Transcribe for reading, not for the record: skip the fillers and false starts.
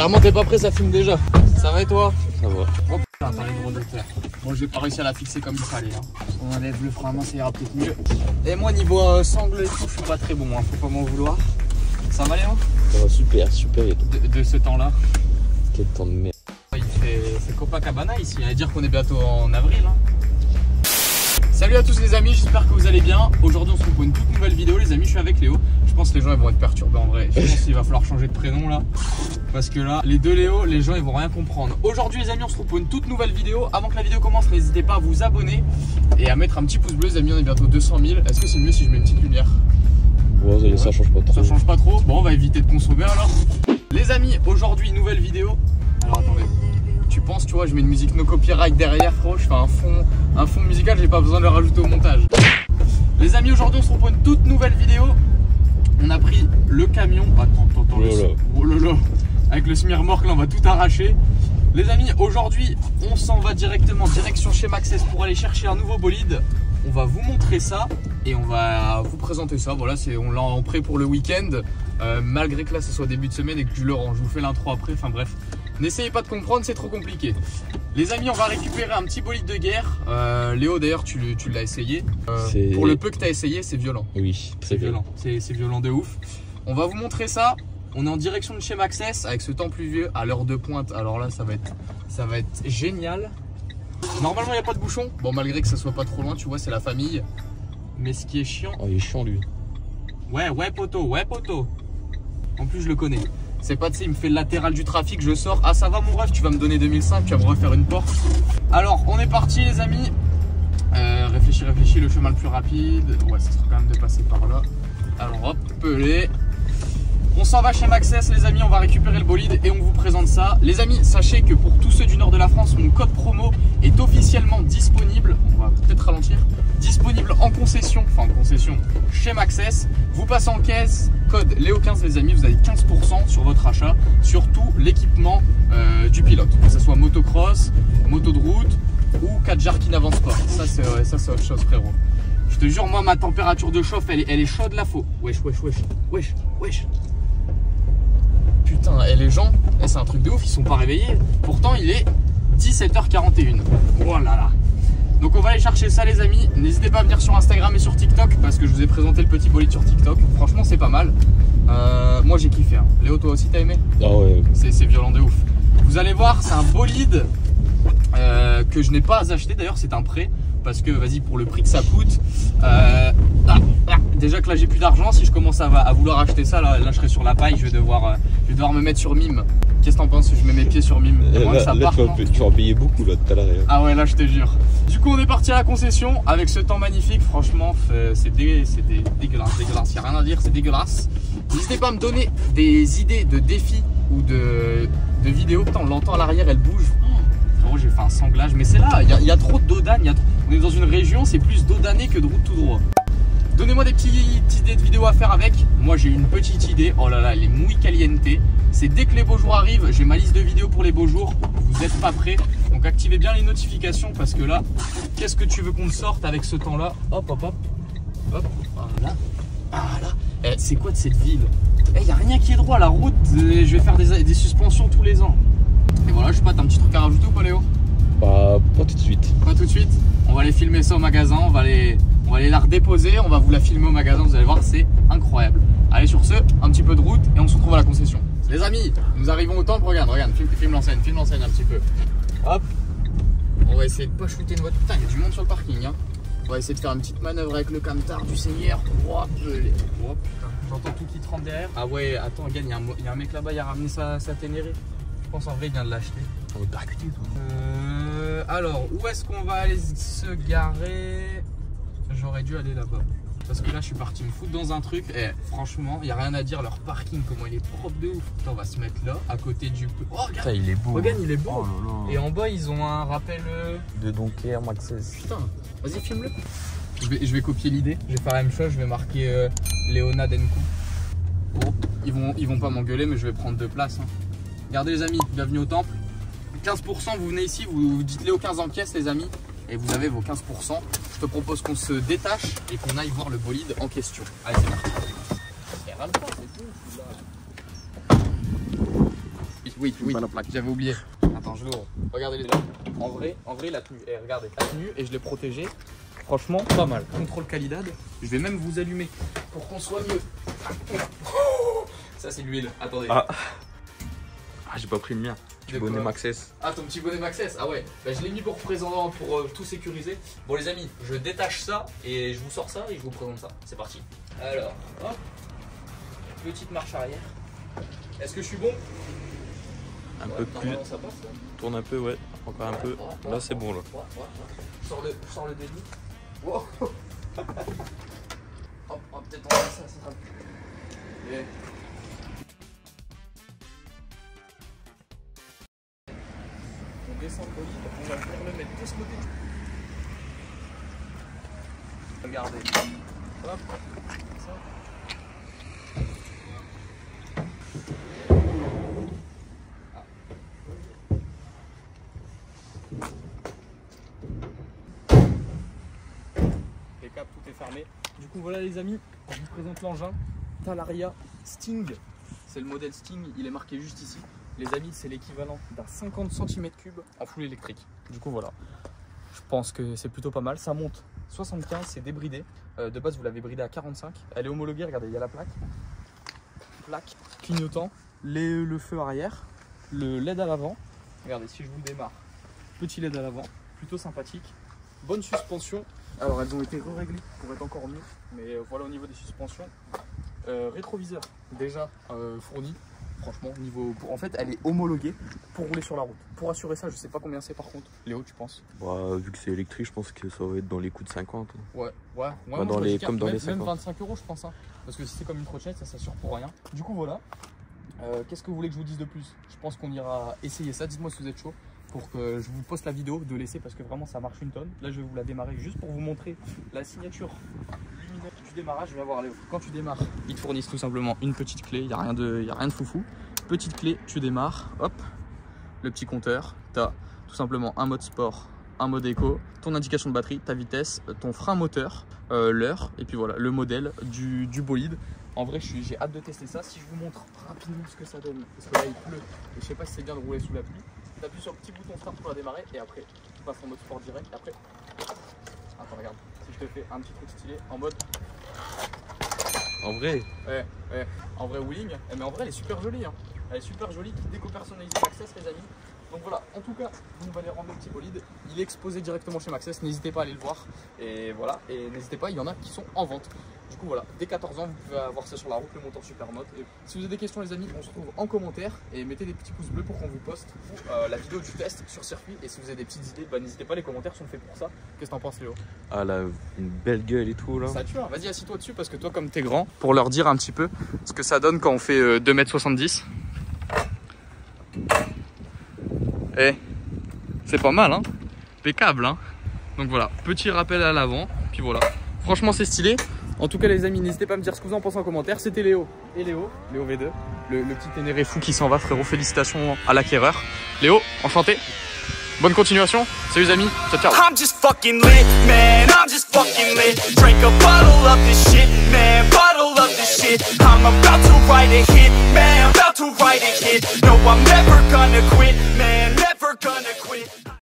Carrément, t'es pas prêt, ça fume déjà. Ça va et toi? Ça va. Oh putain, t'as les gros docteurs. Bon, j'ai pas réussi à la fixer comme il fallait. Hein. On enlève le frein à main, ça ira peut-être mieux. Et moi, niveau sangle et tout, je suis pas très bon, hein. Faut pas m'en vouloir. Ça va, Léon? Ça va super, super. Et toi? De ce temps-là? Quel temps de merde. Il fait Copacabana ici, il y a à dire qu'on est bientôt en avril. Hein. Salut à tous les amis, j'espère que vous allez bien. Aujourd'hui on se retrouve pour une toute nouvelle vidéo les amis, je suis avec Léo. Je pense que les gens ils vont être perturbés en vrai. Je pense qu'il va falloir changer de prénom là. Parce que là, les deux Léo, les gens ils vont rien comprendre. Aujourd'hui les amis on se retrouve pour une toute nouvelle vidéo. Avant que la vidéo commence, n'hésitez pas à vous abonner et à mettre un petit pouce bleu les amis, on est bientôt 200 000. Est-ce que c'est mieux si je mets une petite lumière? Ouais, ça change pas trop. Ça change pas trop, bon on va éviter de consommer alors. Les amis, aujourd'hui nouvelle vidéo. Alors attendez. Tu penses, tu vois, je mets une musique no copyright derrière, frérot, je fais un fond musical, j'ai pas besoin de le rajouter au montage. Les amis, aujourd'hui, on se retrouve pour une toute nouvelle vidéo. On a pris le camion, attends, avec le smirmorque, là, on va tout arracher. Les amis, aujourd'hui, on s'en va directement, direction chez Maxxess pour aller chercher un nouveau bolide. On va vous montrer ça et on va vous présenter ça. Voilà, on l'a en prêt pour le week-end, malgré que là, ce soit début de semaine et que je le range. Je vous fais l'intro après, enfin bref. N'essayez pas de comprendre, c'est trop compliqué. Les amis, on va récupérer un petit bolide de guerre. Léo, d'ailleurs, tu l'as essayé. Pour le peu que tu as essayé, c'est violent. Oui, c'est violent. C'est violent de ouf. On va vous montrer ça. On est en direction de chez Maxxess avec ce temps pluvieux à l'heure de pointe. Alors là, ça va être génial. Normalement, il n'y a pas de bouchon. Bon, malgré que ça soit pas trop loin, tu vois, c'est la famille. Mais ce qui est chiant. Oh, il est chiant, lui. Ouais, poteau. En plus, je le connais. C'est pas de ça, il me fait le latéral du trafic, je sors. Ah ça va mon ref, tu vas me donner 2005, tu vas me refaire une Porsche. Alors on est parti les amis. Réfléchis, le chemin le plus rapide. Ouais, ça sera quand même de passer par là. Alors hop, pelé. On s'en va chez Maxxess les amis, on va récupérer le bolide et on vous présente ça. Les amis, sachez que pour tous ceux du nord de la France, mon code promo est officiellement disponible. On va peut-être ralentir. Disponible en concession, chez Maxxess. Vous passez en caisse, code LEO15 les amis, vous avez 15% sur votre achat, sur tout l'équipement du pilote, que ce soit motocross, moto de route ou 4 jars qui n'avancent pas. Ça c'est autre chose frérot. Je te jure, moi ma température de chauffe elle est chaude la faux. Wesh. Putain, et les gens, c'est un truc de ouf, ils sont pas réveillés. Pourtant il est 17h41. Oh là là. Donc on va aller chercher ça les amis, n'hésitez pas à venir sur Instagram et sur TikTok parce que je vous ai présenté le petit bolide sur TikTok, franchement c'est pas mal. Moi j'ai kiffé, hein. Léo toi aussi t'as aimé? Ah ouais. C'est violent de ouf. Vous allez voir c'est un bolide que je n'ai pas acheté d'ailleurs, c'est un prêt parce que vas-y pour le prix que ça coûte. Déjà que là j'ai plus d'argent, si je commence à vouloir acheter ça, là je serai sur la paille, je vais devoir me mettre sur mime. Qu'est-ce que t'en penses si je mets mes pieds sur mime? Tu vas en payer beaucoup là tout à l'heure. Ah ouais là je te jure. Du coup on est parti à la concession avec ce temps magnifique, franchement c'est dégueulasse, y'a rien à dire, c'est dégueulasse. N'hésitez pas à me donner des idées de défis ou de vidéos. Putain on l'entend à l'arrière, elle bouge. Frérot j'ai fait un sanglage, mais c'est là, il y a trop d'audanes, on est dans une région c'est plus d'audané que de route tout droit. Donnez-moi des petites idées de vidéos à faire avec. Moi j'ai une petite idée. Oh là là, les muy caliente. C'est dès que les beaux jours arrivent, j'ai ma liste de vidéos pour les beaux jours. Vous n'êtes pas prêts. Donc activez bien les notifications parce que là, qu'est-ce que tu veux qu'on me sorte avec ce temps-là? Hop. Voilà. C'est quoi de cette ville? Il n'y a rien qui est droit. La route, je vais faire des suspensions tous les ans. Et voilà, je sais pas, t'as un petit truc à rajouter ou pas Léo? Bah, pas tout de suite. Pas tout de suite. On va aller filmer ça au magasin, on va aller la redéposer, on va vous la filmer au magasin, vous allez voir, c'est incroyable. Allez sur ce, un petit peu de route et on se retrouve à la concession. Les amis, nous arrivons au temple, regarde, filme l'enseigne un petit peu. Hop, on va essayer de pas shooter une voiture. Putain, il y a du monde sur le parking. Hein. On va essayer de faire une petite manœuvre avec le camtar du Seigneur. Oh putain, j'entends tout qui tremble derrière. Ah ouais, attends, Gagne, il y a un mec là-bas, il a ramené sa Ténéré. Je pense en vrai, il vient de l'acheter. On va percuter toi. Alors, où est-ce qu'on va aller se garer? J'aurais dû aller là-bas. Parce que là, je suis parti me foutre dans un truc. Et franchement, il n'y a rien à dire. Leur parking, comment il est propre de ouf. Putain, on va se mettre là, à côté du. Oh, regarde, putain, il est beau. Regarde, il est beau. Oh, et en bas, ils ont un rappel. De Doncaire, Maxxess. Putain, vas-y, filme-le. Je vais copier l'idée. Je vais faire la même chose. Je vais marquer Léona Denkou. Oh, ils vont pas m'engueuler, mais je vais prendre 2 places. Hein. Regardez, les amis, bienvenue au temple. 15%, vous venez ici, vous dites Léo 15 en caisse, les amis. Et vous avez vos 15%. Je te propose qu'on se détache et qu'on aille voir le bolide en question. Allez, c'est parti. oui. J'avais oublié. Attends, je l'ouvre. Regardez les là. En vrai, la tenue. Et regardez, la tenue et je l'ai protégée. Franchement, pas mal. Contrôle qualidad. Je vais même vous allumer pour qu'on soit mieux. Ça, c'est l'huile. Attendez. Ah, j'ai pas pris le mien. Bonnet Maxxess. Ah, ton petit bonnet Maxxess. Ah ouais, bah, je l'ai mis pour présent, pour tout sécuriser. Bon les amis, je détache ça et je vous sors ça et je vous présente ça. C'est parti. Alors, hop. Petite marche arrière. Est-ce que je suis bon? Un peu plus. Ça passe, là. Tourne un peu, ouais. Encore un peu. Là c'est bon là. Sors le délit. Wow. Hop, hop, peut-être on va faire ça, ça sera plus. Yeah. Descendre le lit, on va le mettre de ce côté. Regardez. Hop, ça. Ah. Les câbles, tout est fermé. Du coup, voilà les amis, je vous présente l'engin Talaria Sting. C'est le modèle Sting, il est marqué juste ici. Les amis, c'est l'équivalent d'un 50 cm3 en full électrique. Du coup, voilà. Je pense que c'est plutôt pas mal. Ça monte 75, c'est débridé. De base, vous l'avez bridé à 45. Elle est homologuée, regardez, il y a la plaque. Plaque, clignotant, le feu arrière, le LED à l'avant. Regardez, si je vous le démarre, petit LED à l'avant, plutôt sympathique. Bonne suspension. Alors, elles ont été réglées pour être encore mieux. Mais voilà, au niveau des suspensions, rétroviseur déjà fourni. Franchement, niveau. En fait, elle est homologuée pour rouler sur la route. Pour assurer ça, je sais pas combien c'est par contre. Léo, tu penses? Bah, vu que c'est électrique, je pense que ça va être dans les coûts de 50. Ouais, ouais. Bah, moi, dans les... Comme dans même, les 50. Même 25 €, je pense. Hein. Parce que si c'est comme une trottinette, ça s'assure pour rien. Du coup, voilà. Qu'est-ce que vous voulez que je vous dise de plus? Je pense qu'on ira essayer ça. Dites-moi si vous êtes chaud pour que je vous poste la vidéo de l'essai parce que vraiment, ça marche une tonne. Là, je vais vous la démarrer juste pour vous montrer la signature lumineuse du démarrage. Je vais voir Léo. Quand tu démarres, ils te fournissent tout simplement une petite clé. Il n'y a rien de foufou. Petite clé, tu démarres. Hop, le petit compteur. Tu as tout simplement un mode sport, un mode éco, ton indication de batterie, ta vitesse, ton frein moteur, l'heure. Et puis voilà, le modèle du bolide. En vrai, j'ai hâte de tester ça. Si je vous montre rapidement ce que ça donne, parce que là, il pleut. Et je sais pas si c'est bien de rouler sous la pluie. T'appuies sur le petit bouton start pour la démarrer et après tu passes en mode sport direct et après. Attends regarde, si je te fais un petit truc stylé en mode. En vrai? Ouais, en vrai wheeling, mais en vrai elle est super jolie hein. Elle est super jolie, déco-personnalisée Maxxess les amis. Donc voilà, en tout cas, vous allez rendre le petit bolide. Il est exposé directement chez Maxxess, n'hésitez pas à aller le voir. Et voilà, et n'hésitez pas, il y en a qui sont en vente. Du coup voilà, dès 14 ans, vous pouvez avoir ça sur la route, le montant super mode. Et si vous avez des questions les amis, on se retrouve en commentaire. Et mettez des petits pouces bleus pour qu'on vous poste la vidéo du test sur circuit. Et si vous avez des petites idées, bah, n'hésitez pas, les commentaires sont faits pour ça. Qu'est-ce que t'en penses Léo? Ah là, une belle gueule et tout là. Ça tue, hein. Vas-y assis-toi dessus parce que toi comme t'es grand, pour leur dire un petit peu ce que ça donne quand on fait 2,70 m. Et c'est pas mal hein, impeccable hein. Donc voilà, petit rappel à l'avant, puis voilà. Franchement c'est stylé. En tout cas les amis, n'hésitez pas à me dire ce que vous en pensez en commentaire. C'était Léo et Léo V2, le petit ténéré fou qui s'en va frérot. Félicitations à l'acquéreur. Léo, enchanté. Bonne continuation. Salut les amis, ciao ciao. I'm just fucking lit, man. I'm just fucking lit. Drink a bottle of this shit, man. Bottle of this shit. I'm about to write a hit, man. About to write a hit. No, I'm never gonna quit, man. Never gonna quit.